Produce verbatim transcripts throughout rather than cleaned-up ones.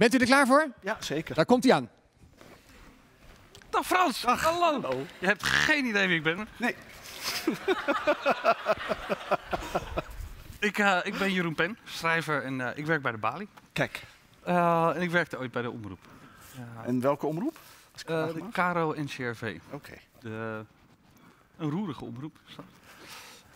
Bent u er klaar voor? Ja, zeker. Daar komt hij aan. Dag Frans, dag. Hallo. Hallo. Je hebt geen idee wie ik ben. Nee. ik, uh, ik ben Jeroen Pen, schrijver en uh, ik werk bij De Balie. Kijk. Uh, en ik werkte ooit bij de omroep. Uh, en welke omroep? Uh, de K R O N C R V. Oké. Okay. Een roerige omroep.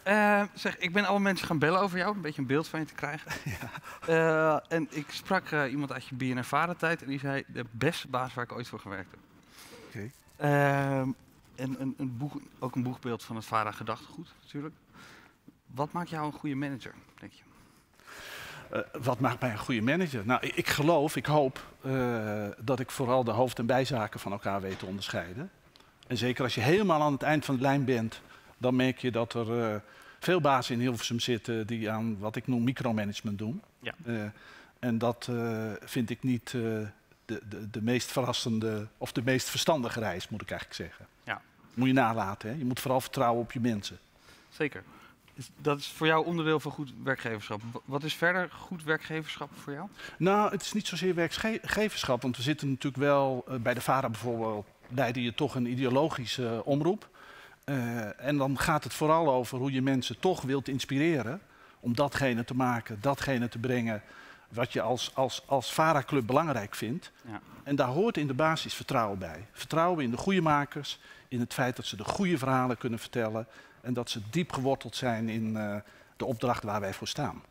Uh, zeg, ik ben alle mensen gaan bellen over jou, een beetje een beeld van je te krijgen. Ja. Uh, en ik sprak uh, iemand uit je B N R VARA tijd en die zei, de beste baas waar ik ooit voor gewerkt heb. Oké. Okay. Uh, En een, een boeg, ook een boegbeeld van het VARA gedachtegoed, natuurlijk. Wat maakt jou een goede manager, denk je? Uh, wat maakt mij een goede manager? Nou, ik, ik geloof, ik hoop uh, dat ik vooral de hoofd- en bijzaken van elkaar weet te onderscheiden. En zeker als je helemaal aan het eind van de lijn bent, dan merk je dat er uh, veel bazen in Hilversum zitten die aan wat ik noem micromanagement doen. Ja. Uh, en dat uh, vind ik niet uh, de, de, de meest verrassende of de meest verstandige reis, moet ik eigenlijk zeggen. Ja. Moet je nalaten, hè? Je moet vooral vertrouwen op je mensen. Zeker. Dat is voor jou onderdeel van goed werkgeverschap. Wat is verder goed werkgeverschap voor jou? Nou, het is niet zozeer werkgeverschap, want we zitten natuurlijk wel... Uh, bij de VARA bijvoorbeeld leidde je toch een ideologische uh, omroep. Uh, en dan gaat het vooral over hoe je mensen toch wilt inspireren... om datgene te maken, datgene te brengen... wat je als, als, als VARA-club belangrijk vindt. Ja. En daar hoort in de basis vertrouwen bij. Vertrouwen in de goede makers, in het feit dat ze de goede verhalen kunnen vertellen... en dat ze diep geworteld zijn in uh, de opdracht waar wij voor staan.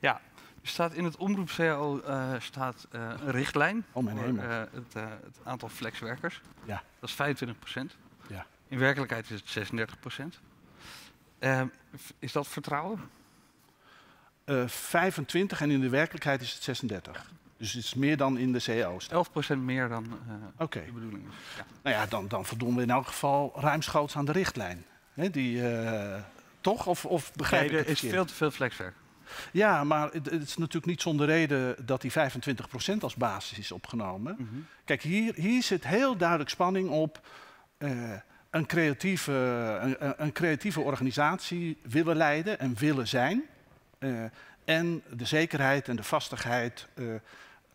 Ja, er staat in het omroep-C A O uh, staat uh, een richtlijn oh, mijn voor uh, het, uh, het aantal flexwerkers. Ja. Dat is vijfentwintig procent. Ja. In werkelijkheid is het zesendertig procent. Uh, is dat vertrouwen? Uh, vijfentwintig en in de werkelijkheid is het zesendertig. Dus het is meer dan in de C A O's. elf procent meer dan uh, okay. de bedoeling is. Ja. Nou ja, dan, dan voldoen we in elk geval ruimschoots aan de richtlijn. Hè, die, uh, toch? Of, of begrijp nee, ik het er is verkeerd? Veel te veel flexwerk. Ja, maar het, het is natuurlijk niet zonder reden dat die vijfentwintig procent als basis is opgenomen. Mm-hmm. Kijk, hier, hier zit heel duidelijk spanning op... Uh, een, creatieve, een, een creatieve organisatie willen leiden en willen zijn... Uh, en de zekerheid en de vastigheid uh,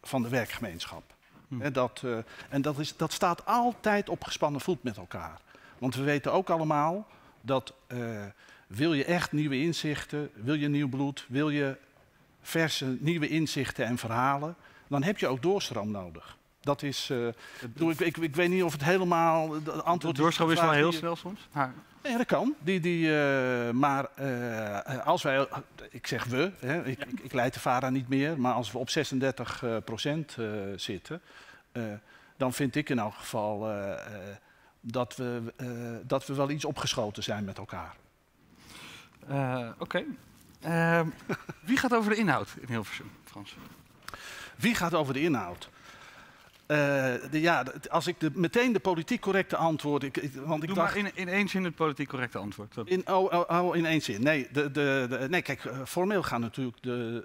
van de werkgemeenschap. Hm. He, dat, uh, en dat, is, dat staat altijd op gespannen voet met elkaar. Want we weten ook allemaal dat uh, wil je echt nieuwe inzichten, wil je nieuw bloed, wil je verse nieuwe inzichten en verhalen, dan heb je ook doorstroom nodig. Dat is, uh, doe ik, ik, ik weet niet of het helemaal de antwoord is. Doorstroom is wel heel snel soms. Ja. Nee, dat kan. Die, die, uh, maar uh, als wij, ik zeg we, hè, ik, ja. ik, ik leid de VARA niet meer, maar als we op zesendertig uh, procent uh, zitten, uh, dan vind ik in elk geval uh, uh, dat, we, uh, dat we wel iets opgeschoten zijn met elkaar. Uh, Oké. Okay. Uh, wie gaat over de inhoud in Hilversum, Frans? Wie gaat over de inhoud? Uh, de, ja, als ik de, meteen de politiek correcte antwoord... Ik, ik, want ik Doe dacht, maar in, in één zin het politiek correcte antwoord. In, oh, oh, oh, in één zin. Nee, de, de, de, nee, kijk, formeel gaan natuurlijk de,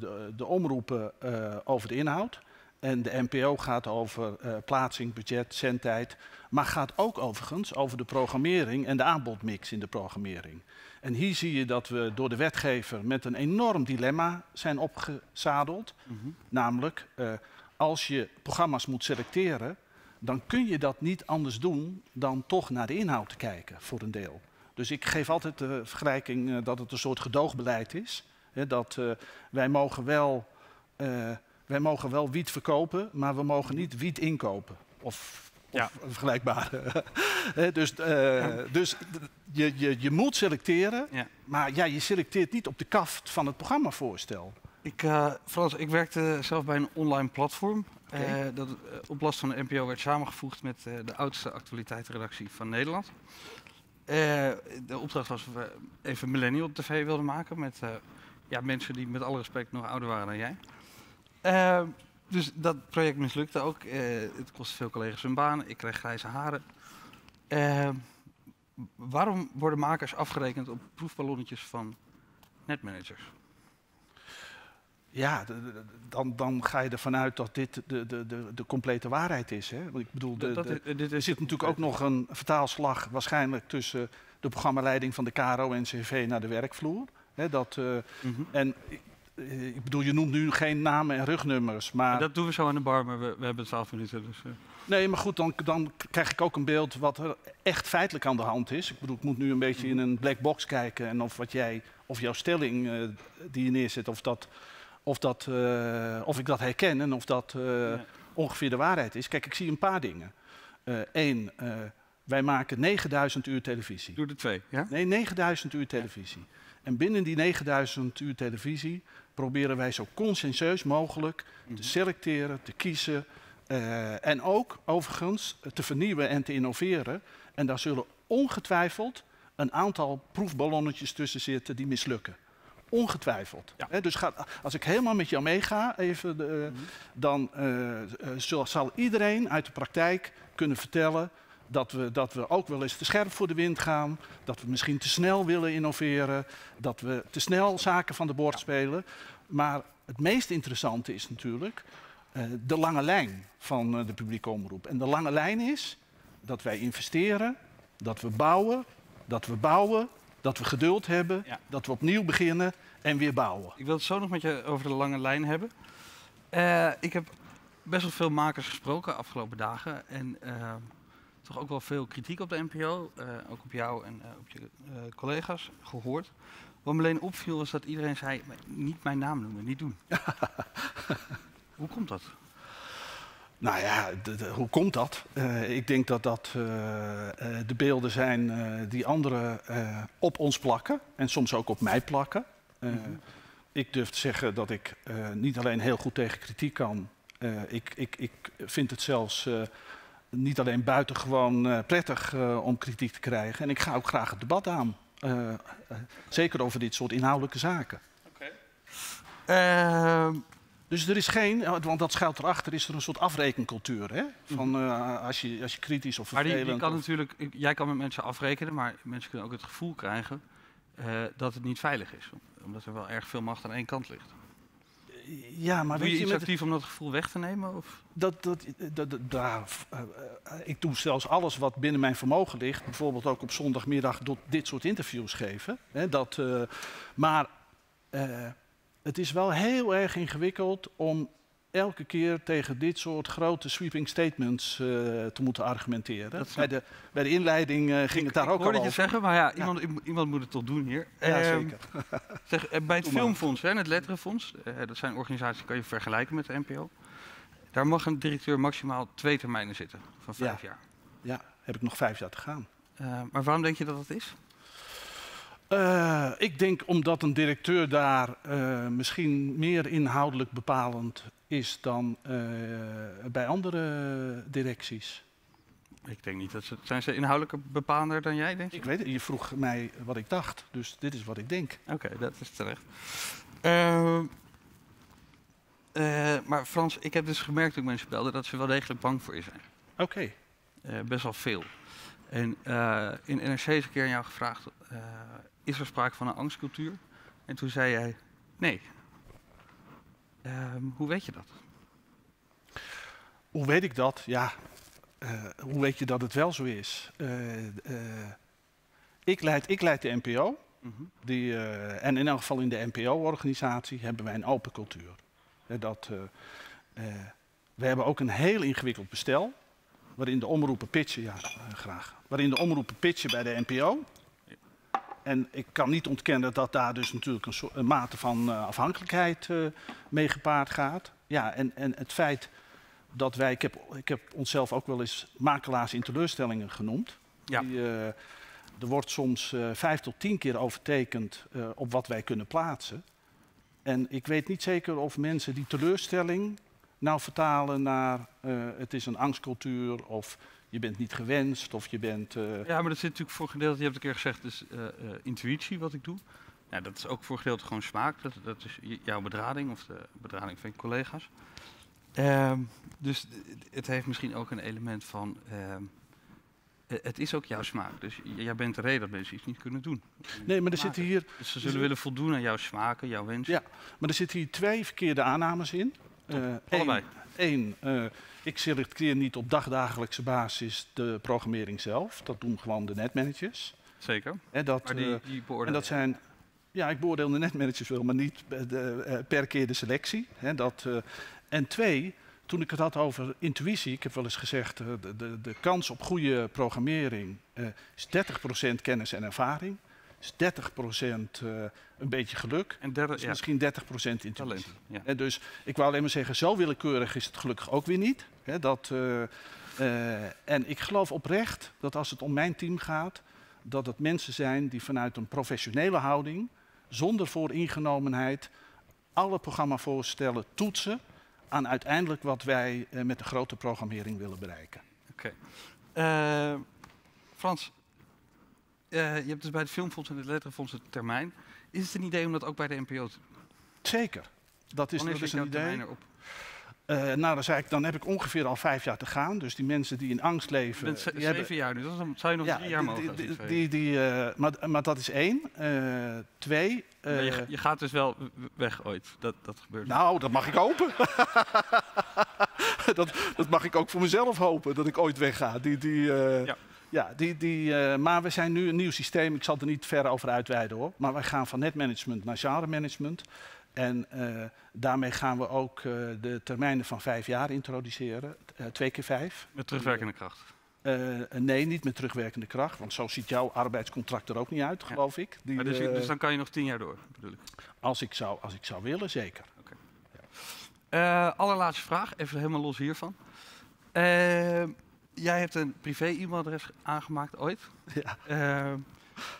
de, de omroepen uh, over de inhoud. En de N P O gaat over uh, plaatsing, budget, zendtijd. Maar gaat ook overigens over de programmering en de aanbodmix in de programmering. En hier zie je dat we door de wetgever met een enorm dilemma zijn opgezadeld. Mm-hmm. Namelijk... Uh, Als je programma's moet selecteren, dan kun je dat niet anders doen dan toch naar de inhoud te kijken voor een deel. Dus ik geef altijd de vergelijking uh, dat het een soort gedoogbeleid is. Hè, dat uh, wij, mogen wel, uh, wij mogen wel wiet verkopen, maar we mogen niet wiet inkopen. Of, of ja. vergelijkbare. dus uh, ja. dus je, je, je moet selecteren, ja. maar ja, je selecteert niet op de kaft van het programmavoorstel. Ik, uh, Frans, ik werkte zelf bij een online platform. Okay. Uh, dat uh, op last van de N P O werd samengevoegd met uh, de oudste actualiteitsredactie van Nederland. Uh, de opdracht was dat we even millennial tv wilden maken met uh, ja, mensen die met alle respect nog ouder waren dan jij. Uh, dus dat project mislukte ook. Uh, het kostte veel collega's hun baan. Ik kreeg grijze haren. Uh, waarom worden makers afgerekend op proefballonnetjes van netmanagers? Ja, dan, dan ga je ervan uit dat dit de, de, de, de complete waarheid is. Hè? Want ik bedoel, de, de, de, de, er zit natuurlijk ook nog een vertaalslag waarschijnlijk tussen de programmaleiding van de K R O en N C V naar de werkvloer. Hè, dat, uh, mm-hmm. En Ik bedoel, je noemt nu geen namen en rugnummers, maar... Dat doen we zo aan de bar, maar we, we hebben twaalf minuten. Dus, uh... Nee, maar goed, dan, dan krijg ik ook een beeld wat er echt feitelijk aan de hand is. Ik bedoel, ik moet nu een beetje in een black box kijken en of wat jij, of jouw stelling uh, die je neerzet, of, dat, of, dat, uh, of ik dat herken en of dat uh, ja. ongeveer de waarheid is. Kijk, ik zie een paar dingen. Eén, uh, uh, wij maken negenduizend uur televisie. Doe er twee, ja? Nee, negenduizend uur televisie. Ja. En binnen die negenduizend uur televisie proberen wij zo consensueus mogelijk te selecteren, te kiezen. Uh, en ook, overigens, te vernieuwen en te innoveren. En daar zullen ongetwijfeld een aantal proefballonnetjes tussen zitten die mislukken. Ongetwijfeld. Ja. He, dus ga, als ik helemaal met jou meega, even, uh, mm-hmm. dan uh, zal, zal iedereen uit de praktijk kunnen vertellen... Dat we, dat we ook wel eens te scherp voor de wind gaan. Dat we misschien te snel willen innoveren. Dat we te snel zaken van de boord spelen. Maar het meest interessante is natuurlijk uh, de lange lijn van uh, de publieke omroep. En de lange lijn is dat wij investeren. Dat we bouwen. Dat we bouwen. Dat we geduld hebben. Ja. Dat we opnieuw beginnen en weer bouwen. Ik wil het zo nog met je over de lange lijn hebben. Uh, ik heb best wel veel makers gesproken de afgelopen dagen. En... Uh... toch ook wel veel kritiek op de N P O, uh, ook op jou en uh, op je uh, collega's gehoord. Wat me alleen opviel was dat iedereen zei, niet mijn naam noemen, niet doen. Hoe komt dat? Nou ja, de, de, hoe komt dat? Uh, ik denk dat dat uh, de beelden zijn uh, die anderen uh, op ons plakken en soms ook op mij plakken. Uh, mm-hmm. Ik durf te zeggen dat ik uh, niet alleen heel goed tegen kritiek kan, uh, ik, ik, ik vind het zelfs... Uh, Niet alleen buitengewoon uh, prettig uh, om kritiek te krijgen. En ik ga ook graag het debat aan. Uh, uh, zeker over dit soort inhoudelijke zaken. Okay. Uh, dus er is geen, want dat schuilt erachter, is er een soort afrekencultuur. Hè? Van, uh, als, je, als je kritisch of vervelend... Maar die, die kan of... natuurlijk, jij kan met mensen afrekenen, maar mensen kunnen ook het gevoel krijgen uh, dat het niet veilig is. Omdat er wel erg veel macht aan één kant ligt. Ja, maar doe je, je iets actief om dat gevoel weg te nemen? Of? Dat, dat, dat, dat, daar, uh, uh, ik doe zelfs alles wat binnen mijn vermogen ligt. Bijvoorbeeld ook op zondagmiddag dit soort interviews geven. Hè, dat, uh, maar uh, het is wel heel erg ingewikkeld om elke keer tegen dit soort grote sweeping statements uh, te moeten argumenteren. Bij de, bij de inleiding uh, ging ik, het daar ik ook al over. Ik hoorde je zeggen, maar ja, iemand, ja. iemand moet het toch doen hier. Ja, um, zeker. Zeg, bij het Filmfonds en het Letterenfonds, uh, dat zijn organisaties die kan je vergelijken met de N P O. Daar mag een directeur maximaal twee termijnen zitten van vijf ja. jaar. Ja, heb ik nog vijf jaar te gaan. Uh, maar waarom denk je dat dat is? Uh, ik denk omdat een directeur daar uh, misschien meer inhoudelijk bepalend is dan uh, bij andere directies. Ik denk niet dat ze... Zijn ze inhoudelijk bepaalder dan jij, denk je? Ik weet het. Je vroeg mij wat ik dacht, dus dit is wat ik denk. Oké, okay, dat is terecht. Uh, uh, maar Frans, ik heb dus gemerkt toen ik mensen belde dat ze wel degelijk bang voor je zijn. Oké. Okay. Uh, best wel veel. En uh, in N R C is een keer aan jou gevraagd, uh, is er sprake van een angstcultuur? En toen zei jij, nee. Um, hoe weet je dat? Hoe weet ik dat? Ja, uh, hoe weet je dat het wel zo is? Uh, uh, ik, leid, ik leid de N P O. Mm-hmm. die, uh, en in elk geval in de N P O-organisatie hebben wij een open cultuur. Uh, dat, uh, uh, we hebben ook een heel ingewikkeld bestel. Waarin de omroepen pitchen, ja, uh, graag. Waarin de omroepen pitchen bij de N P O. En ik kan niet ontkennen dat daar dus natuurlijk een, soort, een mate van uh, afhankelijkheid uh, mee gepaard gaat. Ja, en, en het feit dat wij... Ik heb, ik heb onszelf ook wel eens makelaars in teleurstellingen genoemd. Ja. Die, uh, er wordt soms uh, vijf tot tien keer overtekend uh, op wat wij kunnen plaatsen. En ik weet niet zeker of mensen die teleurstelling nou vertalen naar... Uh, het is een angstcultuur of... Je bent niet gewenst of je bent... Uh... Ja, maar dat zit natuurlijk voor gedeelte, je hebt een keer gezegd, dus uh, uh, intuïtie wat ik doe. Ja, dat is ook voor gedeelte gewoon smaak. Dat, dat is jouw bedrading of de bedrading van je collega's. Uh, dus het heeft misschien ook een element van... Uh, het is ook jouw smaak. Dus jij bent de reden dat mensen iets niet kunnen doen. Nee, maar er zitten hier... Dus ze zullen willen voldoen aan jouw smaken, jouw wensen. Ja, maar er zitten hier twee verkeerde aannames in. Uh, Allebei. Eén, uh, ik selecteer niet op dagdagelijkse basis de programmering zelf. Dat doen gewoon de netmanagers. Zeker. En dat, maar die, die beoordelen. En dat zijn Ja, ik beoordeelde net managers wel, maar niet per keer de selectie. Hè, dat, uh, en twee, toen ik het had over intuïtie, ik heb wel eens gezegd, uh, de, de, de kans op goede programmering uh, is dertig procent kennis en ervaring. Is dertig procent uh, een beetje geluk en derde, dus ja. misschien dertig procent intuïtie. Talent, ja. En dus ik wou alleen maar zeggen, zo willekeurig is het gelukkig ook weer niet. Hè, dat, uh, uh, en ik geloof oprecht dat als het om mijn team gaat, dat het mensen zijn die vanuit een professionele houding, zonder vooringenomenheid, alle programmavoorstellen toetsen aan uiteindelijk wat wij uh, met de grote programmering willen bereiken. Oké. Okay. Uh, Frans, uh, je hebt dus bij het Filmfonds en het Letterenfonds een termijn. Is het een idee om dat ook bij de N P O te doen? Zeker. Dat is, dat is een idee. Uh, nou, dan, zei ik, dan heb ik ongeveer al vijf jaar te gaan. Dus die mensen die in angst leven... Je bent zeven hebben... jaar nu, dus dan zou je nog ja, drie jaar mogen. Die, die, die, die, uh, maar, maar dat is één. Uh, twee... Uh, je, je gaat dus wel weg ooit. Dat, dat gebeurt. Nou, dat mag ik hopen. dat, dat mag ik ook voor mezelf hopen, dat ik ooit wegga. Die, die, uh, ja. Ja, die, die, uh, maar we zijn nu een nieuw systeem. Ik zal er niet ver over uitweiden, hoor. Maar wij gaan van netmanagement naar genremanagement. En uh, daarmee gaan we ook uh, de termijnen van vijf jaar introduceren. Uh, twee keer vijf. Met terugwerkende kracht? Uh, nee, niet met terugwerkende kracht. Want zo ziet jouw arbeidscontract er ook niet uit, geloof ja. ik. Die, maar dus, uh, dus dan kan je nog tien jaar door, bedoel ik? Als ik zou, als ik zou willen, zeker. Okay. Ja. Uh, allerlaatste vraag, even helemaal los hiervan. Uh, jij hebt een privé-e-mailadres aangemaakt ooit. Ja. Uh,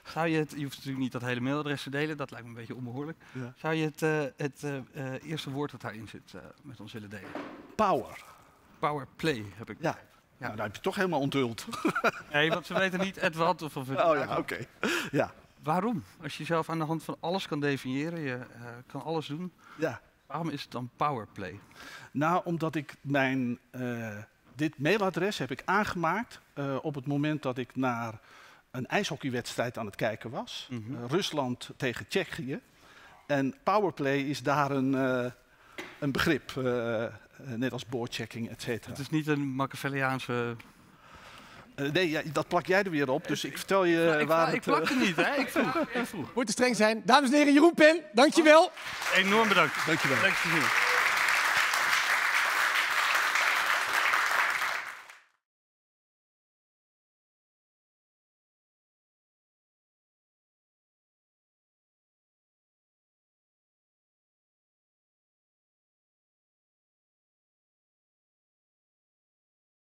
Zou je, het, je hoeft natuurlijk niet dat hele mailadres te delen, dat lijkt me een beetje onbehoorlijk. Ja. Zou je het, uh, het uh, uh, eerste woord dat daarin zit uh, met ons willen delen? Power. Powerplay heb ik. Ja. Ja. Nou, dat heb je toch helemaal onthuld. Nee, want ze weten niet het wat of, of het. Oh ja, oké. Okay. Ja. Waarom? Als je zelf aan de hand van alles kan definiëren, je uh, kan alles doen. Ja. Waarom is het dan powerplay? Nou, omdat ik mijn uh, dit mailadres heb ik aangemaakt uh, op het moment dat ik naar een ijshockeywedstrijd aan het kijken was. Mm-hmm. uh, Rusland tegen Tsjechië. En powerplay is daar een, uh, een begrip. Uh, uh, net als boardchecking, et cetera. Het is niet een Machiavelliaanse... Uh, nee, ja, dat plak jij er weer op. Dus ik vertel je nou, ik waar het... Ik plak het niet, hè? Ik vroeg. Ik vroeg. Moet te streng zijn. Dames en heren, Jeroen Pen, dankjewel. Enorm bedankt. Dankjewel. Dankjewel.